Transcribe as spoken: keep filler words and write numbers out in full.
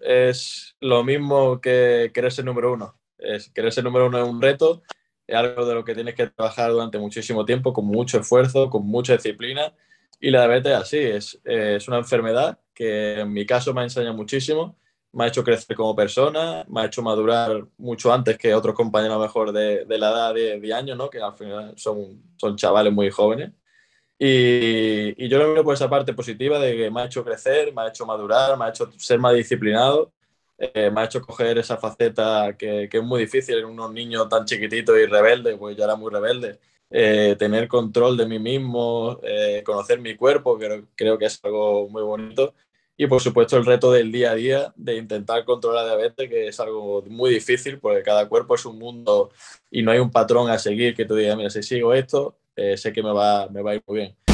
es lo mismo que querer ser número uno. Es, querer ser número uno es un reto, es algo de lo que tienes que trabajar durante muchísimo tiempo, con mucho esfuerzo, con mucha disciplina. Y la diabetes así, es, eh, es una enfermedad que en mi caso me ha enseñado muchísimo, me ha hecho crecer como persona, me ha hecho madurar mucho antes que otros compañeros mejor de, de la edad de diez años, ¿no? Que al final son, son chavales muy jóvenes. Y, y yo lo miro por esa parte positiva de que me ha hecho crecer, me ha hecho madurar, me ha hecho ser más disciplinado, eh, me ha hecho coger esa faceta que, que es muy difícil en unos niños tan chiquititos y rebeldes, pues yo era muy rebelde. Eh, tener control de mí mismo, eh, conocer mi cuerpo, creo, creo que es algo muy bonito. Y por supuesto el reto del día a día de intentar controlar la diabetes, que es algo muy difícil porque cada cuerpo es un mundo y no hay un patrón a seguir que tú digas, mira, si sigo esto, eh, sé que me va, me va a ir muy bien.